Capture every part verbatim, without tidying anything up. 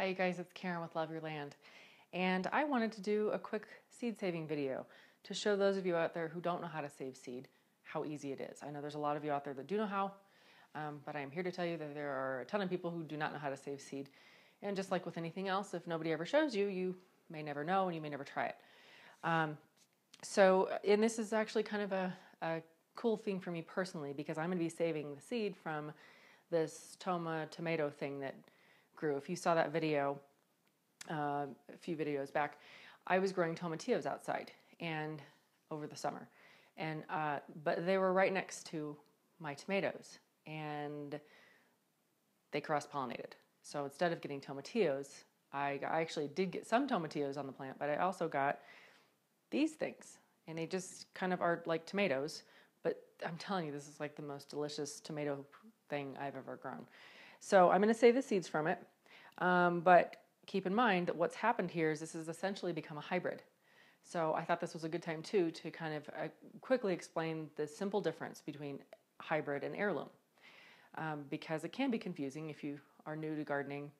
Hi you guys, it's Karen with Love Your Land, and I wanted to do a quick seed saving video to show those of you out there who don't know how to save seed how easy it is. I know there's a lot of you out there that do know how, um, but I'm here to tell you that there are a ton of people who do not know how to save seed, and just like with anything else, if nobody ever shows you, you may never know and you may never try it. Um, so, and this is actually kind of a, a cool thing for me personally, because I'm going to be saving the seed from this Toma tomato thing that grew. If you saw that video uh, a few videos back, I was growing tomatillos outside and over the summer, and uh, but they were right next to my tomatoes, and they cross-pollinated. So instead of getting tomatillos, I, I actually did get some tomatillos on the plant, but I also got these things, and they just kind of are like tomatoes. But I'm telling you, this is like the most delicious tomato thing I've ever grown. So I'm going to save the seeds from it, um, but keep in mind that what's happened here is this has essentially become a hybrid. So I thought this was a good time too to kind of uh, quickly explain the simple difference between hybrid and heirloom, um, because it can be confusing if you are new to gardening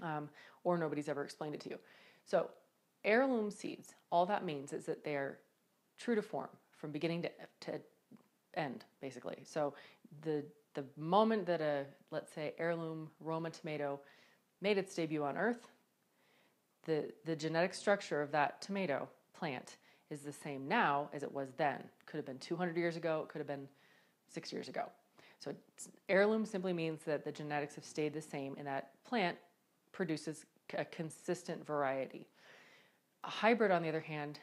um, or nobody's ever explained it to you. So heirloom seeds, all that means is that they're true to form from beginning to, to end, basically. So the The moment that a, let's say, heirloom Roma tomato made its debut on Earth, the, the genetic structure of that tomato plant is the same now as it was then. Could have been two hundred years ago, it could have been six years ago. So heirloom simply means that the genetics have stayed the same and that plant produces a consistent variety. A hybrid, on the other hand,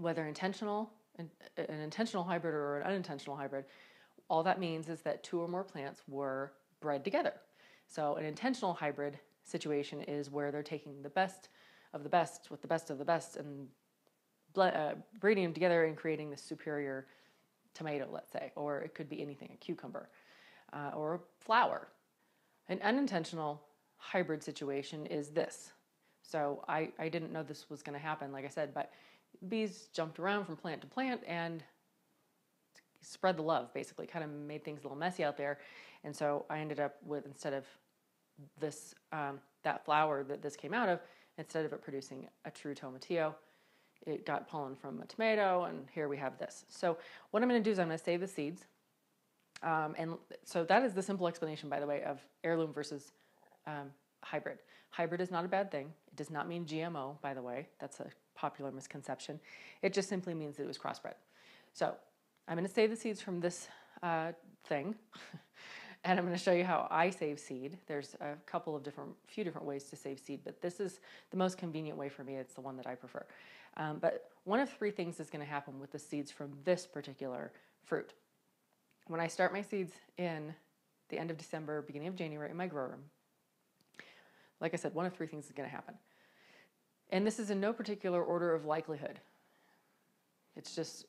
whether intentional, an, an intentional hybrid or an unintentional hybrid, all that means is that two or more plants were bred together. So an intentional hybrid situation is where they're taking the best of the best with the best of the best and uh, breeding them together and creating the superior tomato, let's say, or it could be anything, a cucumber uh, or a flower. An unintentional hybrid situation is this. So I, I didn't know this was going to happen, like I said, but bees jumped around from plant to plant and spread the love, basically, kind of made things a little messy out there. And so I ended up with, instead of this, um, that flower that this came out of, instead of it producing a true tomatillo, it got pollen from a tomato, and here we have this. So what I'm going to do is I'm going to save the seeds. Um, and so that is the simple explanation, by the way, of heirloom versus um, hybrid. Hybrid is not a bad thing. It does not mean G M O, by the way. That's a popular misconception. It just simply means that it was crossbred. So I'm going to save the seeds from this uh, thing, and I'm going to show you how I save seed. There's a couple of different, few different ways to save seed, but this is the most convenient way for me. It's the one that I prefer. Um, but one of three things is going to happen with the seeds from this particular fruit. When I start my seeds in the end of December, beginning of January in my grow room, like I said, one of three things is going to happen. And this is in no particular order of likelihood. It's just,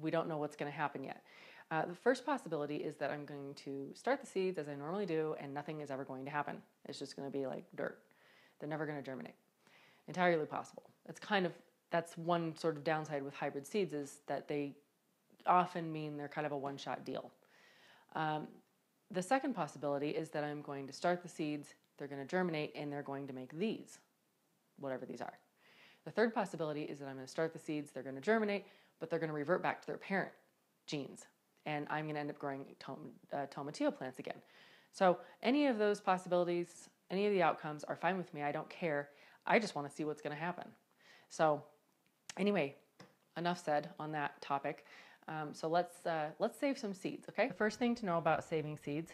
we don't know what's going to happen yet. Uh, the first possibility is that I'm going to start the seeds as I normally do, and nothing is ever going to happen. It's just going to be like dirt. They're never going to germinate. Entirely possible. It's kind of, that's one sort of downside with hybrid seeds, is that they often mean they're kind of a one-shot deal. Um, the second possibility is that I'm going to start the seeds, they're going to germinate, and they're going to make these, whatever these are. The third possibility is that I'm going to start the seeds, they're going to germinate, but they're going to revert back to their parent genes, and I'm going to end up growing tom, uh, tomatillo plants again. So any of those possibilities, any of the outcomes are fine with me. I don't care. I just want to see what's going to happen. So anyway, enough said on that topic. Um, so let's, uh, let's save some seeds, okay? The first thing to know about saving seeds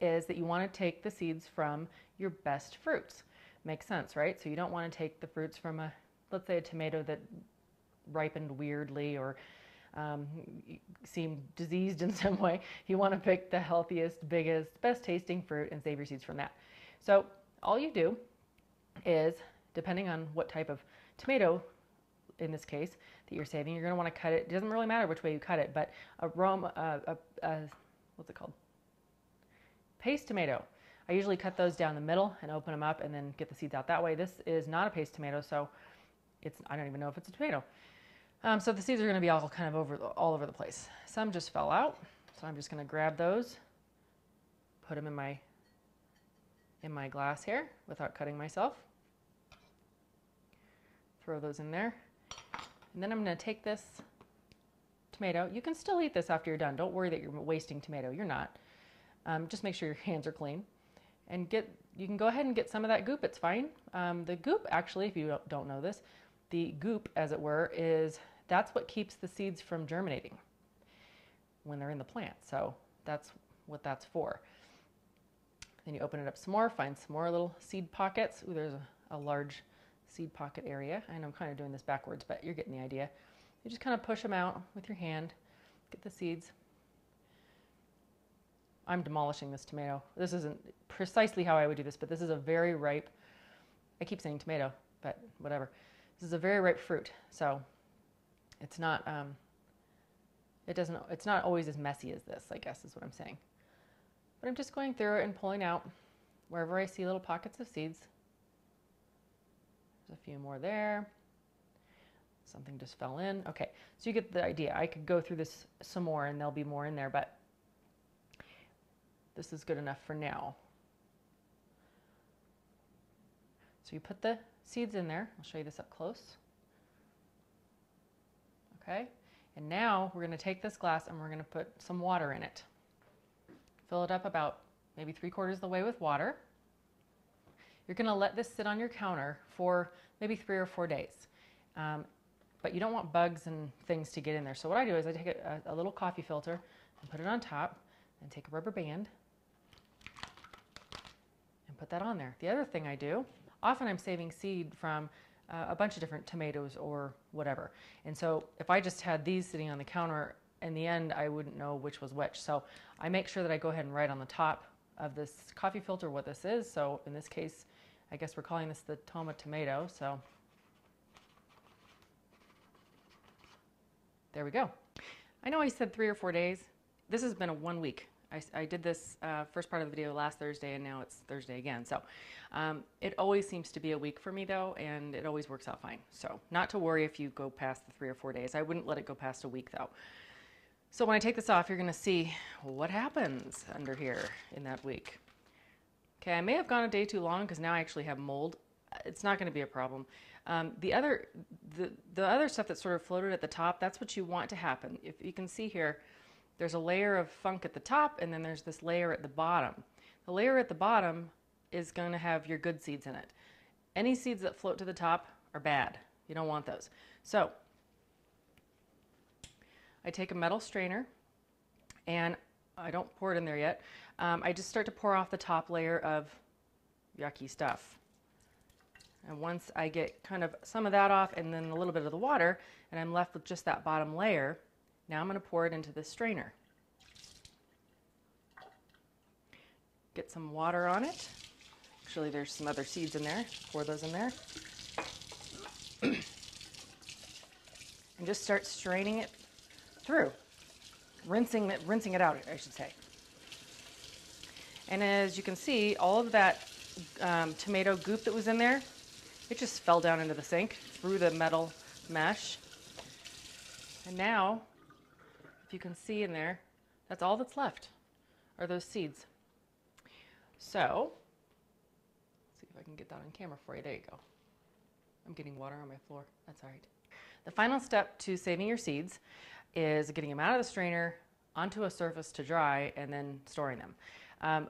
is that you want to take the seeds from your best fruits. Makes sense, right? So you don't want to take the fruits from a, let's say, a tomato that ripened weirdly or um, seemed diseased in some way. You want to pick the healthiest, biggest, best tasting fruit and save your seeds from that. So all you do is, depending on what type of tomato, in this case, that you're saving, you're going to want to cut it. It doesn't really matter which way you cut it, but a Roma, uh, a, a, what's it called? Paste tomato. I usually cut those down the middle and open them up and then get the seeds out that way. This is not a paste tomato, so it's, I don't even know if it's a tomato. Um, so the seeds are going to be all kind of over all over the place. Some just fell out, so I'm just going to grab those, put them in my in my glass here without cutting myself. Throw those in there. And then I'm going to take this tomato. You can still eat this after you're done. Don't worry that you're wasting tomato. You're not. Um, just make sure your hands are clean. And get, you can go ahead and get some of that goop. It's fine. Um, the goop, actually, if you don't know this, the goop, as it were, is that's what keeps the seeds from germinating when they're in the plant. So that's what that's for. Then you open it up some more, find some more little seed pockets. Ooh, there's a, a large seed pocket area. I know I'm kind of doing this backwards, but you're getting the idea. You just kind of push them out with your hand, get the seeds. I'm demolishing this tomato. This isn't precisely how I would do this, but this is a very ripe, I keep saying tomato, but whatever. This is a very ripe fruit. So it's not, um, it doesn't, it's not always as messy as this, I guess is what I'm saying. But I'm just going through it and pulling out wherever I see little pockets of seeds. There's a few more there. Something just fell in. Okay, so you get the idea. I could go through this some more and there'll be more in there, but this is good enough for now. So you put the seeds in there. I'll show you this up close. Okay, and now we're going to take this glass and we're going to put some water in it. Fill it up about maybe three quarters of the way with water. You're going to let this sit on your counter for maybe three or four days. Um, but you don't want bugs and things to get in there. So what I do is I take a, a little coffee filter and put it on top and take a rubber band and put that on there. The other thing I do, often I'm saving seed from uh, a bunch of different tomatoes or whatever. And so if I just had these sitting on the counter, in the end, I wouldn't know which was which. So I make sure that I go ahead and write on the top of this coffee filter what this is. So in this case, I guess we're calling this the Toma tomato. So there we go. I know I said three or four days. This has been a one week. I, I did this uh, first part of the video last Thursday and now it's Thursday again. So um, it always seems to be a week for me though, and it always works out fine. So not to worry if you go past the three or four days. I wouldn't let it go past a week though. So when I take this off, you're going to see what happens under here in that week. Okay, I may have gone a day too long because now I actually have mold. It's not going to be a problem. Um, the other, the, the other stuff that sort of floated at the top, that's what you want to happen. If you can see here, there's a layer of funk at the top, and then there's this layer at the bottom. The layer at the bottom is going to have your good seeds in it. Any seeds that float to the top are bad. You don't want those. So I take a metal strainer and I don't pour it in there yet. Um, I just start to pour off the top layer of yucky stuff. And once I get kind of some of that off and then a little bit of the water and I'm left with just that bottom layer, now I'm going to pour it into the strainer. Get some water on it. Actually, there's some other seeds in there. Pour those in there. And just start straining it through, rinsing it, rinsing it out, I should say. And as you can see, all of that um, tomato goop that was in there, it just fell down into the sink through the metal mesh. And now, if you can see in there, that's all that's left are those seeds. So, let's see if I can get that on camera for you. There you go. I'm getting water on my floor. That's all right. The final step to saving your seeds is getting them out of the strainer onto a surface to dry and then storing them. Um,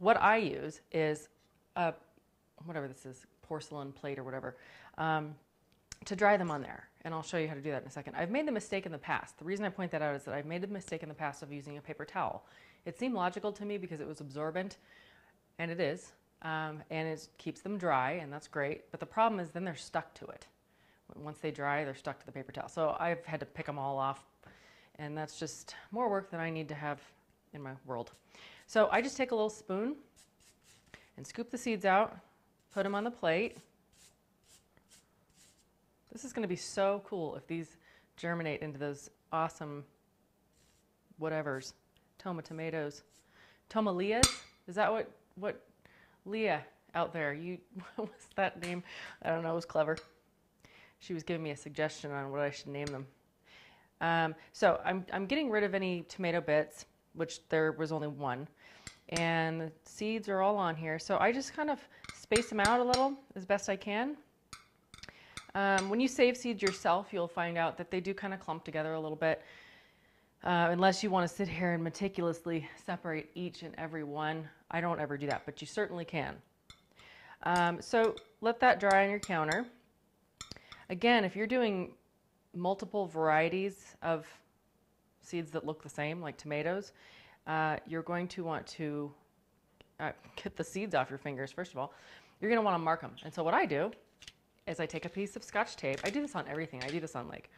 what I use is a, whatever this is, porcelain plate or whatever, um, to dry them on there. And I'll show you how to do that in a second. I've made the mistake in the past. The reason I point that out is that I've made the mistake in the past of using a paper towel. It seemed logical to me because it was absorbent, and it is, um, and it keeps them dry, and that's great. But the problem is then they're stuck to it. Once they dry, they're stuck to the paper towel. So I've had to pick them all off, and that's just more work than I need to have in my world. So I just take a little spoon and scoop the seeds out, put them on the plate. This is going to be so cool if these germinate into those awesome whatevers, Toma tomatoes, Toma Leahs. Is that what, what Leah out there, you, what was that name? I don't know. It was clever. She was giving me a suggestion on what I should name them. Um, so I'm, I'm getting rid of any tomato bits, which there was only one. and seeds are all on here. So I just kind of space them out a little as best I can. Um, when you save seeds yourself, you'll find out that they do kind of clump together a little bit, uh, unless you want to sit here and meticulously separate each and every one. I don't ever do that, but you certainly can. Um, so let that dry on your counter. Again, if you're doing multiple varieties of seeds that look the same, like tomatoes, uh, you're going to want to uh, get the seeds off your fingers, first of all. You're going to want to mark them. And so what I do is I take a piece of Scotch tape. I do this on everything. I do this on like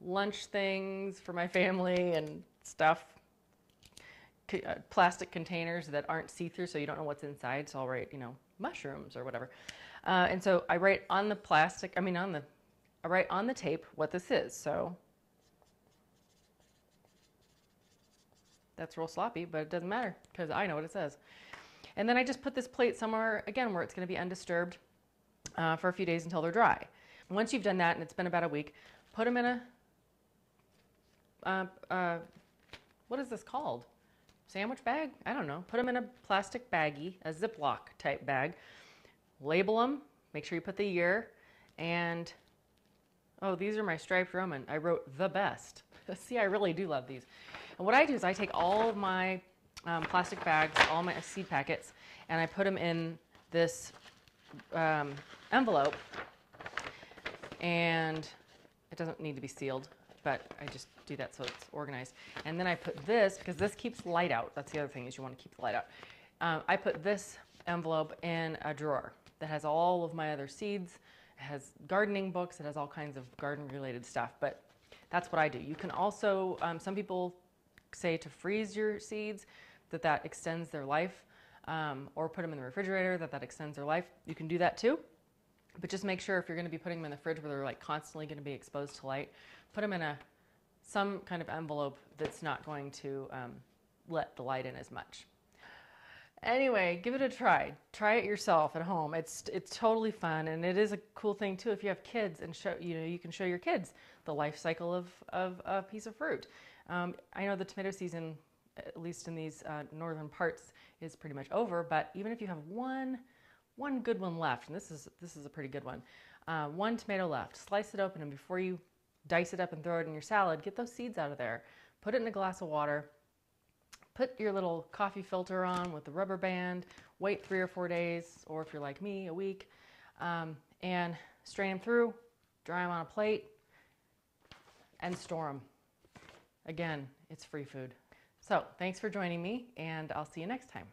lunch things for my family and stuff, C uh, plastic containers that aren't see-through so you don't know what's inside. So I'll write, you know, mushrooms or whatever. Uh, and so I write on the plastic, I mean on the, I write on the tape what this is. So that's real sloppy, but it doesn't matter because I know what it says. And then I just put this plate somewhere, again, where it's going to be undisturbed uh, for a few days until they're dry. And once you've done that and it's been about a week, put them in a, uh, uh, what is this called? Sandwich bag? I don't know. Put them in a plastic baggie, a Ziploc type bag. Label them. Make sure you put the year. And, oh, these are my striped Roman. I wrote the best. See, I really do love these. And what I do is I take all of my um, plastic bags, all my seed packets, and I put them in this um, envelope. And it doesn't need to be sealed, but I just do that so it's organized. And then I put this, because this keeps light out. That's the other thing, is you want to keep the light out. Um, I put this envelope in a drawer that has all of my other seeds. It has gardening books. It has all kinds of garden-related stuff, but that's what I do. You can also, um, some people say to freeze your seeds, that that extends their life, um, or put them in the refrigerator, that that extends their life. You can do that too, but just make sure if you're going to be putting them in the fridge where they're like constantly going to be exposed to light, put them in a some kind of envelope that's not going to um, let the light in as much. Anyway, give it a try. Try it yourself at home. It's it's totally fun, and it is a cool thing too if you have kids and show you know you can show your kids the life cycle of of a piece of fruit. Um, I know the tomato season, at least in these uh, northern parts, is pretty much over. But even if you have one one good one left, and this is this is a pretty good one, uh, one tomato left, slice it open, and before you dice it up and throw it in your salad, get those seeds out of there. Put it in a glass of water. Put your little coffee filter on with the rubber band, wait three or four days, or if you're like me, a week, um, and strain them through, dry them on a plate, and store them. Again, it's free food. So thanks for joining me, and I'll see you next time.